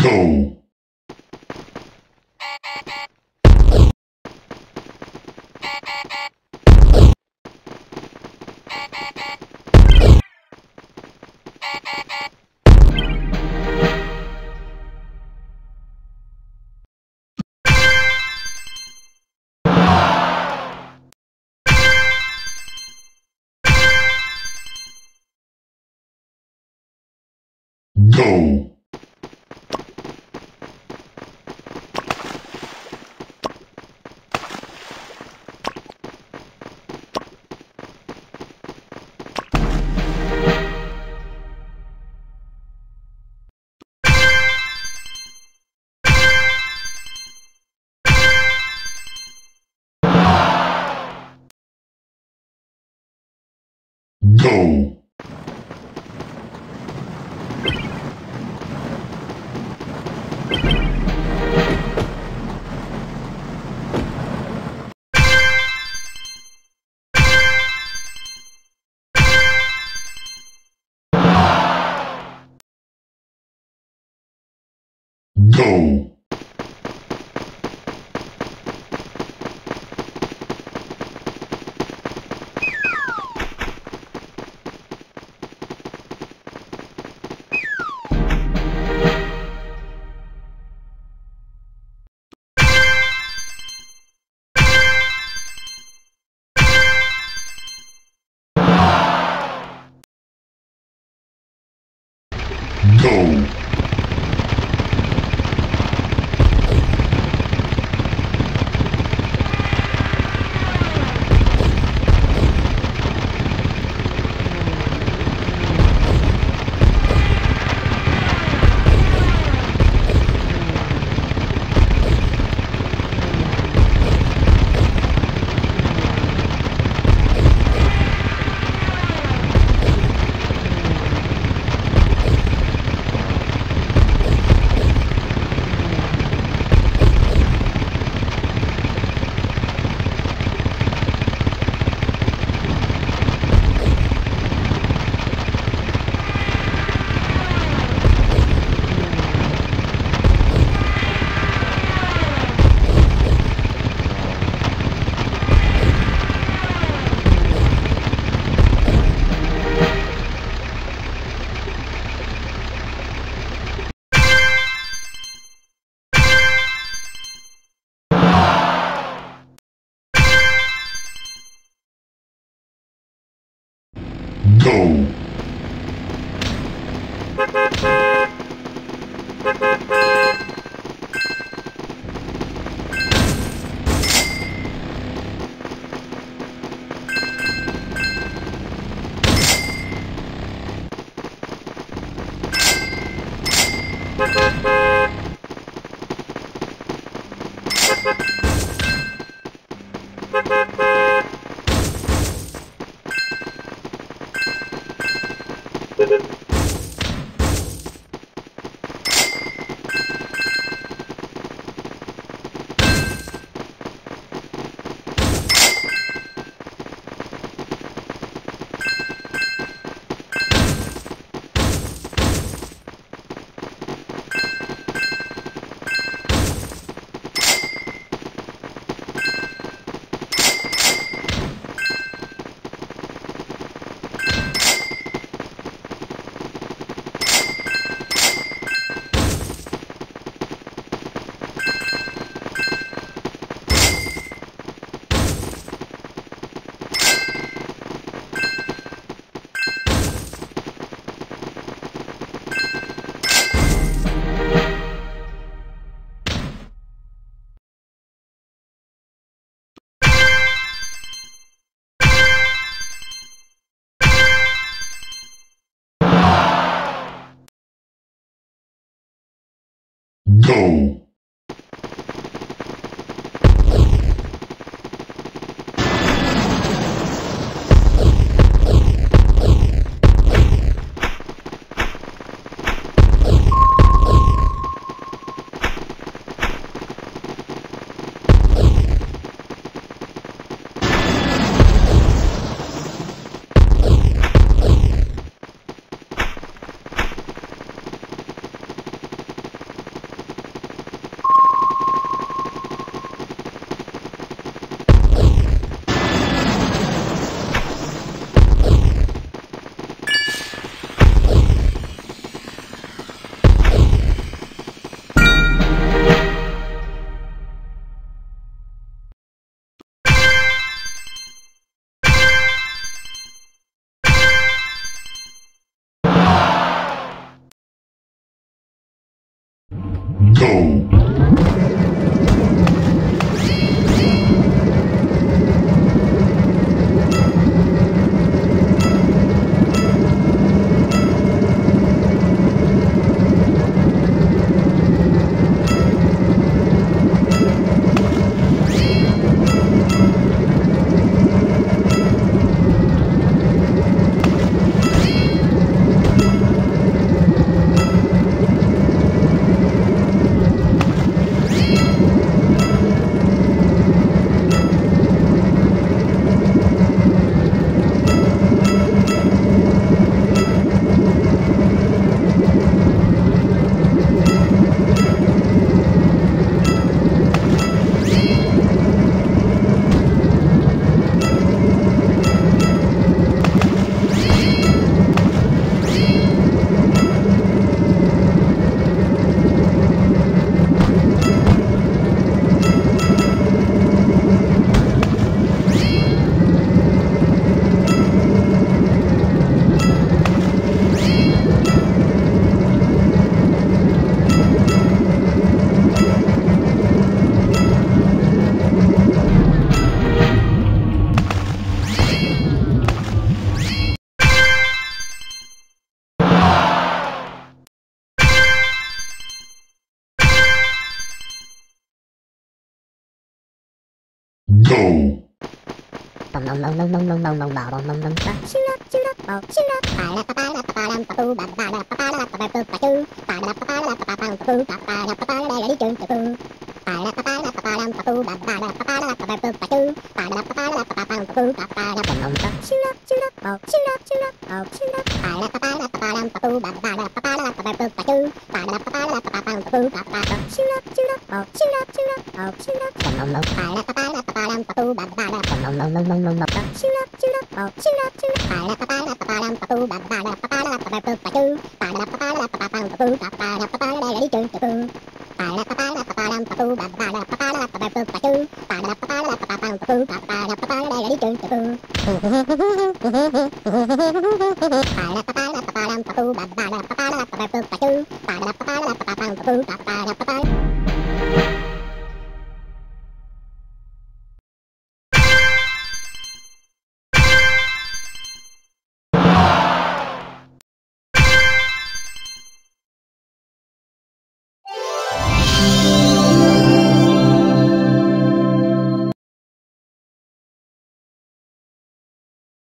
Go! Go! Go! Go! Go! Go! Go!